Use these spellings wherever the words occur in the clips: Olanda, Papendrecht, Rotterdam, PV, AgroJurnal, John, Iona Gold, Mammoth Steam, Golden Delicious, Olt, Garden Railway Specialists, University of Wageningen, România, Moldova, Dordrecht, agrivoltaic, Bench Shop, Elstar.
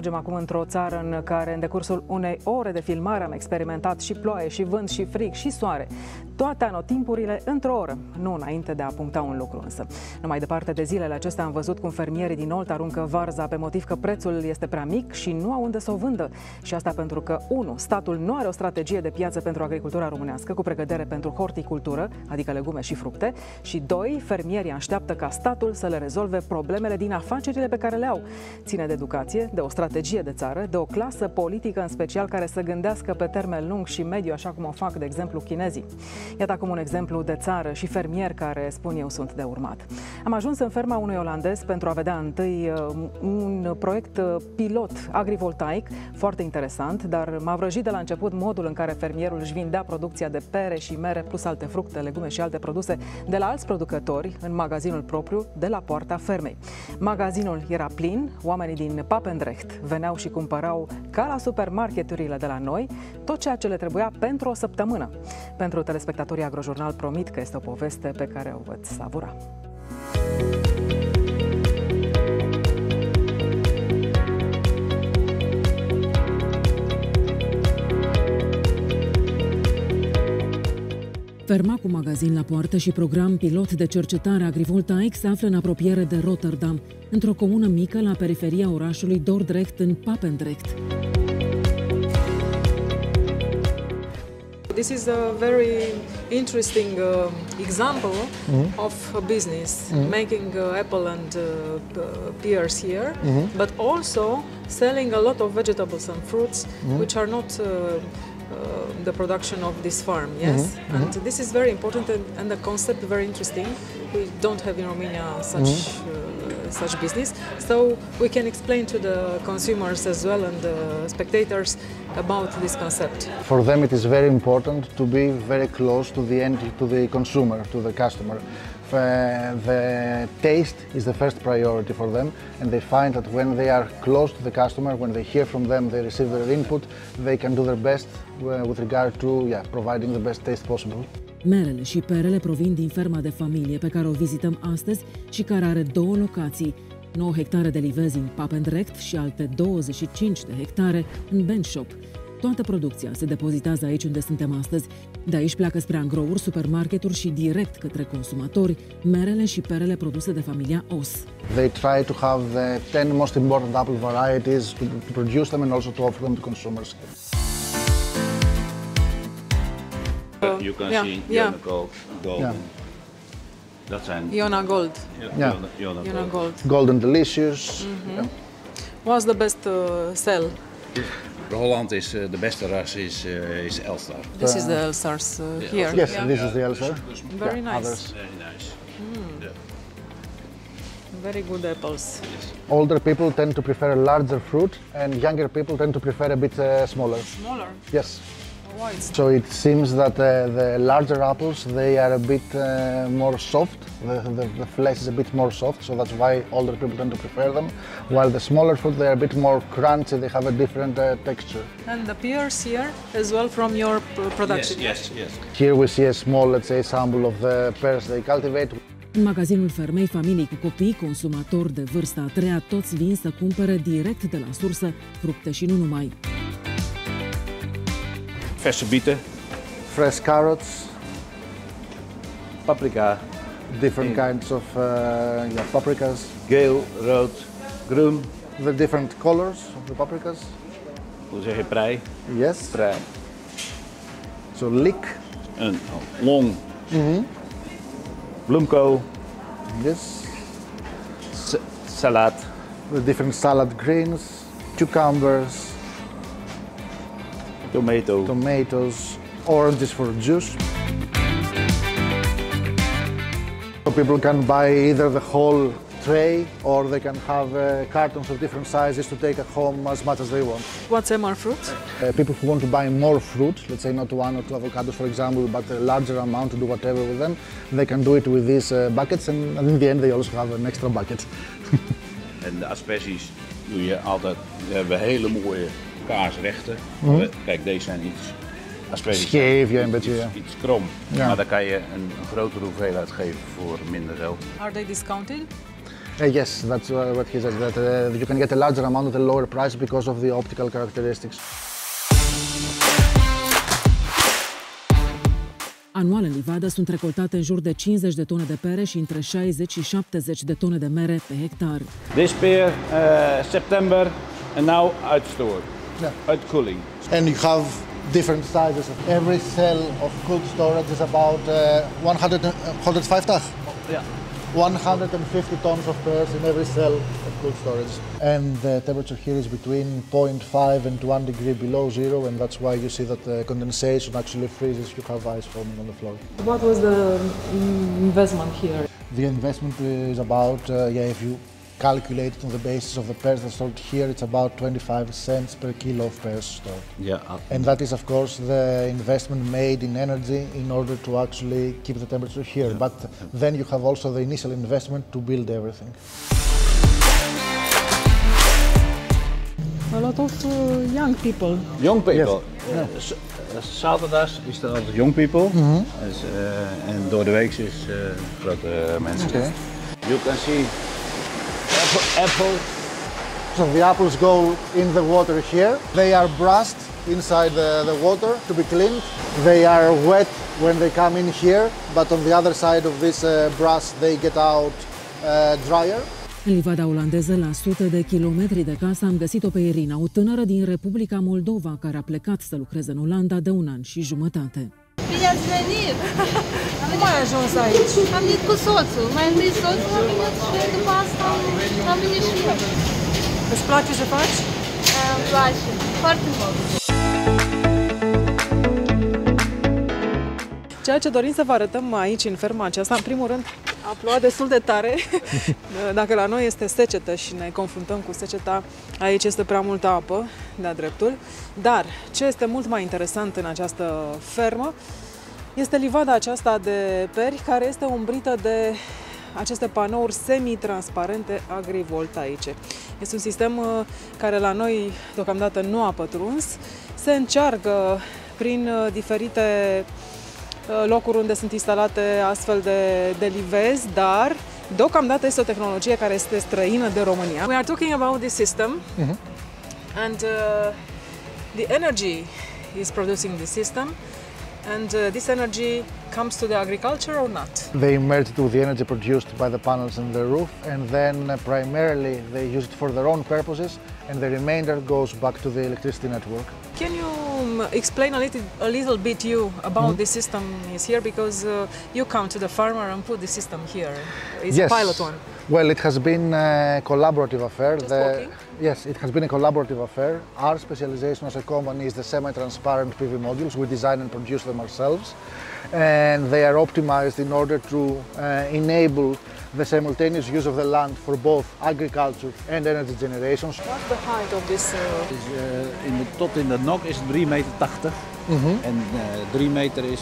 Mergem acum într-o țară în care în decursul unei ore de filmare am experimentat și ploaie, și vânt, și frig, și soare. Toate anotimpurile într-o oră, nu înainte de a puncta un lucru însă. Numai departe de zilele acestea am văzut cum fermierii din Olt aruncă varza pe motiv că prețul este prea mic și nu au unde să o vândă. Și asta pentru că, 1. Statul nu are o strategie de piață pentru agricultura românească cu pregădere pentru horticultură, adică legume și fructe, și 2. Fermierii așteaptă ca statul să le rezolve problemele din afacerile pe care le au. Ține de educație, de o strategie de țară, de o clasă politică în special care să gândească pe termen lung și mediu, așa cum o fac, de exemplu, chinezii. Iată acum un exemplu de țară și fermier care, spun eu, sunt de urmat. Am ajuns în ferma unui olandez pentru a vedea întâi un proiect pilot agrivoltaic, foarte interesant, dar m-a vrăjit de la început modul în care fermierul își vindea producția de pere și mere, plus alte fructe, legume și alte produse, de la alți producători, în magazinul propriu, de la poarta fermei. Magazinul era plin, oamenii din Papendrecht veneau și cumpărau, ca la supermarketurile de la noi, tot ceea ce le trebuia pentru o săptămână. Pentru telespectatorii AgroJurnal promit că este o poveste pe care o veți savura. Ferma cu magazin la poartă și program pilot de cercetare agrivoltaic se află în apropiere de Rotterdam, într-o comună mică la periferia orașului Dordrecht, în Papendrecht. This is a very interesting example of a business, making apple and pears here, but also selling a lot of vegetables and fruits which are not the production of this farm, yes? And this is very important and the concept very interesting. We don't have in Romania such business, so we can explain to the consumers as well and the spectators about this concept. For them it is very important to be very close to the end, to the consumer, to the customer. The taste is the first priority for them, and they find that when they are close to the customer, when they hear from them, they receive their input, they can do their best with regard to providing the best taste possible. Merele și perele provin din ferma de familie pe care o vizităm astăzi și care are două locații, 9 hectare de livezi în Papendrecht și alte 25 de hectare în Bench Shop. Toată producția se depozitează aici unde suntem astăzi. De aici pleacă spre angrouri, supermarketuri și direct către consumatori merele și perele produse de familia Os. They try to have the 10 most important apple varieties to produce them and also to offer them to consumers. You can see Iona Gold. That's an Iona Gold. Iona Gold. Golden Delicious. What's the best sell? Holland is the best ras is Elstar. This is the Elstars here. Yes, this is the Elstar. Very nice. Very nice. Very good apples. Older people tend to prefer a larger fruit, and younger people tend to prefer a bit smaller. Smaller. Yes. So it seems that the larger apples, they are a bit more soft, the flesh is a bit more soft, so that's why older people tend to prefer them, while the smaller fruit, they are a bit more crunchy, they have a different texture. And the pears here as well from your production? Yes. Here we see a small, let's say, sample of the pears they cultivate. În magazinul fermei, familii cu copii, consumatori de vârsta a treia, toți vin să cumpere direct de la sursă fructe și nu numai. Verse bieten, fresh carrots, paprika, different kinds of paprikas, geel, rood, groen, the different colors of the paprikas. Hoe zeg je prei? Yes. Prei. So leek. Een long. Bloemkool. Yes. Salad. The different salad greens, cucumbers. Tomatoes, oranges for juice. So people can buy either the whole tray or they can have cartons of different sizes to take at home as much as they want. What's more fruit? People who want to buy more fruit, let's say not one or two avocados for example, but a larger amount to do whatever with them, they can do it with these buckets, and in the end they also have an extra bucket. And the asperges, doe je altijd, we hebben hele mooie kaarsrechten. Kijk, deze zijn iets scheef, iets krom. Maar daar kan je een grotere hoeveelheid geven voor minder geld. Are they discounted? Yes, that's what he said, that you can get a larger amount at a lower price because of the optical characteristics. Anual în livadă sunt recoltate în jur de 50 de tone de pere și între 60 și 70 de tone de mere pe hectar. This pear, September, and now outstored, outcooling. And you have different sizes. Every cell of cold storage is about 105 tons. Yeah. 150 tons of pears in every cell of cold storage. And the temperature here is between 0.5 and 1 degree below zero, and that's why you see that the condensation actually freezes, you have ice forming on the floor. What was the investment here? The investment is about, if you calculate it on the basis of the pears that sold here, it's about 25 cents per kilo of pears stored. Yeah. And that is, of course, the investment made in energy in order to actually keep the temperature here. Yeah. But then you have also the initial investment to build everything. A lot of young people. Young people. Yes. Saturdays is the young people, and door the weeks is grote mensen. Okay. You can see. Apple. So the apples go in the water here. They are brushed inside the water to be cleaned. They are wet when they come in here, but on the other side of this brush they get out drier. În livada olandeză, la sute de kilometri de casă, am găsit-o pe Irina, o tânără din Republica Moldova, care a plecat să lucreze în Olanda de 1 an și jumătate. Bine ați venit! Nu mai ajuns aici. Am venit cu soțul. Mai întâi soțul a venit și după asta am venit și eu. Îți place ce faci? Îmi place. Foarte mult. Ceea ce dorim să vă arătăm aici, în ferma aceasta, în primul rând, a plouat destul de tare. Dacă la noi este secetă și ne confruntăm cu seceta, aici este prea multă apă, de-a dreptul. Dar ce este mult mai interesant în această fermă este livada aceasta de peri, care este umbrită de aceste panouri semi-transparente agrivoltaice. Este un sistem care la noi deocamdată nu a pătruns. Se încearcă prin diferite locuri unde sunt instalate astfel de livezi, dar deocamdată este o tehnologie care este străină de România. We are talking about this system, and the energy is producing this system, and this energy comes to the agriculture or not? They merge to the energy produced by the panels and the roof, and then primarily they use it for their own purposes, and the remainder goes back to the electricity network. Can you explain a little bit you about this system is here, because you come to the farmer and put the system here. It's a pilot one. Well, it has been a collaborative affair. Yes, it has been a collaborative affair. Our specialization as a company is the semi-transparent PV modules. We design and produce them ourselves, and they are optimized in order to enable the simultaneous use of the land for both agriculture and energy generations. What's the height of this? Tot in de nok is 3,80 meter and 3 meter is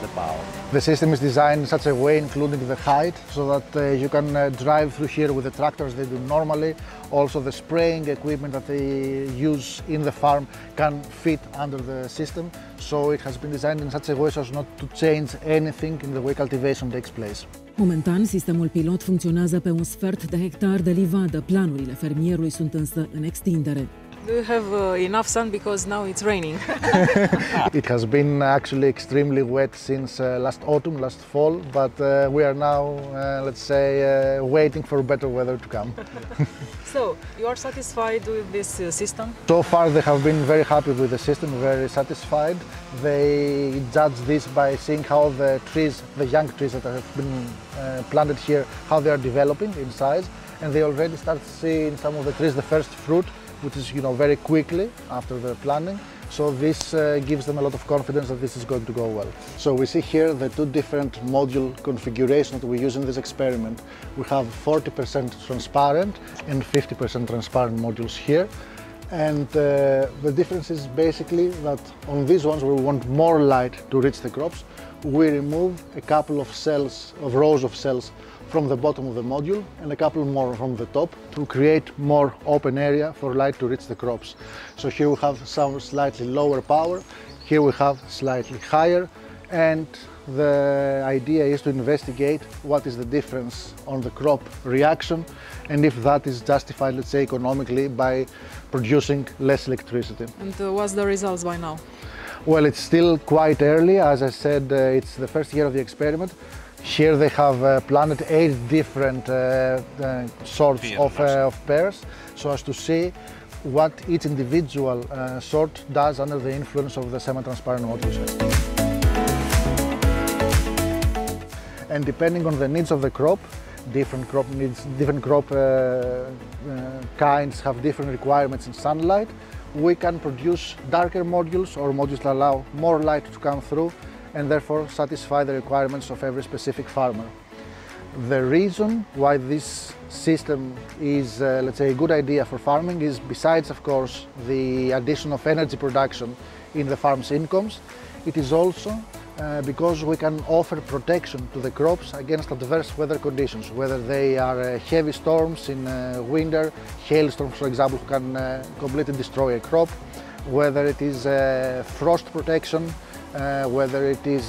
the paal. The system is designed in such a way, including the height, so that you can drive through here with the tractors they do normally. Also the spraying equipment that they use in the farm can fit under the system. So it has been designed in such a way so as not to change anything in the way cultivation takes place. Momentan, sistemul pilot funcționează pe un sfert de hectar de livadă. Planurile fermierului sunt însă în extindere. Do you have enough sun, because now it's raining? It has been actually extremely wet since last autumn, last fall, but we are now, let's say, waiting for better weather to come. So, you are satisfied with this system? So far they have been very happy with the system, very satisfied. They judge this by seeing how the trees, the young trees that have been planted here, how they are developing in size, and they already start seeing some of the trees, the first fruit, which is, you know, very quickly after the planting. So this gives them a lot of confidence that this is going to go well. So we see here the two different module configurations that we use in this experiment. We have 40% transparent and 50% transparent modules here. And the difference is basically that on these ones we want more light to reach the crops. We remove a couple of cells, of rows of cells, from the bottom of the module and a couple more from the top to create more open area for light to reach the crops. So here we have some slightly lower power, here we have slightly higher, and The idea is to investigate what is the difference on the crop reaction and if that is justified, let's say, economically by producing less electricity. And what's the results by now? Well, it's still quite early. As I said, it's the first year of the experiment. Here they have planted 8 different sorts of pears, so as to see what each individual sort does under the influence of the semi-transparent water system. And depending on the needs of the crop, different crop needs, different crop kinds have different requirements in sunlight. We can produce darker modules or modules that allow more light to come through and therefore satisfy the requirements of every specific farmer. The reason why this system is, let's say, a good idea for farming is, besides, of course, the addition of energy production in the farm's incomes, it is also because we can offer protection to the crops against adverse weather conditions, whether they are heavy storms in winter, hailstorms, for example, can completely destroy a crop, whether it is frost protection, whether it is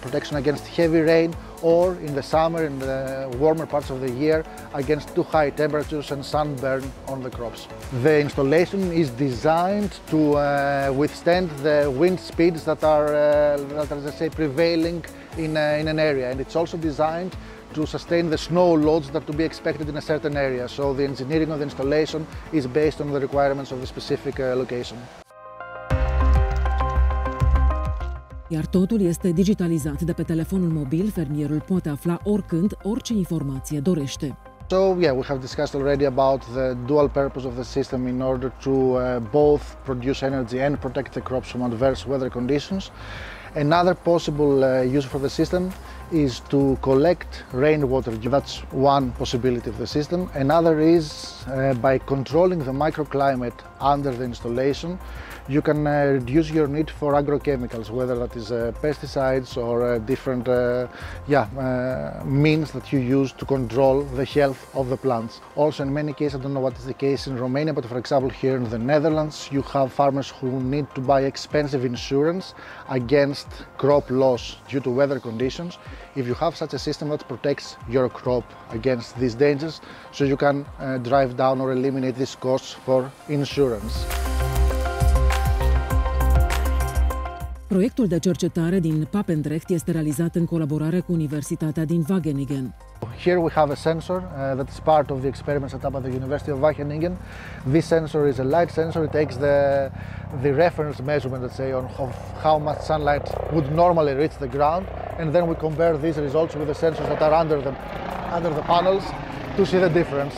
protection against heavy rain, or in the summer, in the warmer parts of the year, against too high temperatures and sunburn on the crops. The installation is designed to withstand the wind speeds that are, as I say, prevailing in an area, and it's also designed to sustain the snow loads that to be expected in a certain area. So the engineering of the installation is based on the requirements of the specific location. Iar totul este digitalizat de pe telefonul mobil, fermierul poate afla oricând orice informație dorește. So yeah, we have discussed already about the dual purpose of the system in order to both produce energy and protect the crops from adverse weather conditions. Another possible use for the system is to collect rainwater. That's one possibility of the system. Another is by controlling the microclimate under the installation, you can reduce your need for agrochemicals, whether that is pesticides or different means that you use to control the health of the plants. Also, in many cases, I don't know what is the case in Romania, but for example, here in the Netherlands, you have farmers who need to buy expensive insurance against crop loss due to weather conditions. If you have such a system that protects your crop against these dangers, so you can drive down or eliminate these costs for insurance. Proiectul de cercetare din Papendrecht este realizat în colaborare cu Universitatea din Wageningen. Here we have a sensor that is part of the experiment set up at the University of Wageningen. This sensor is a light sensor. It takes the reference measurement, let's say, on how much sunlight would normally reach the ground, and then we compare these results with the sensors that are under the panels to see the difference.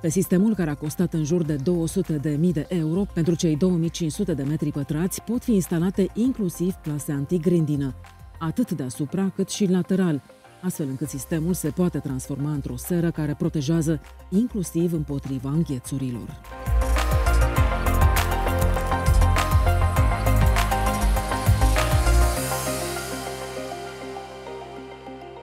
Pe sistemul, care a costat în jur de 200.000 de euro, pentru cei 2500 de metri pătrați pot fi instalate inclusiv plase antigrindină, atât deasupra cât și lateral, astfel încât sistemul se poate transforma într-o seră care protejează inclusiv împotriva înghețurilor.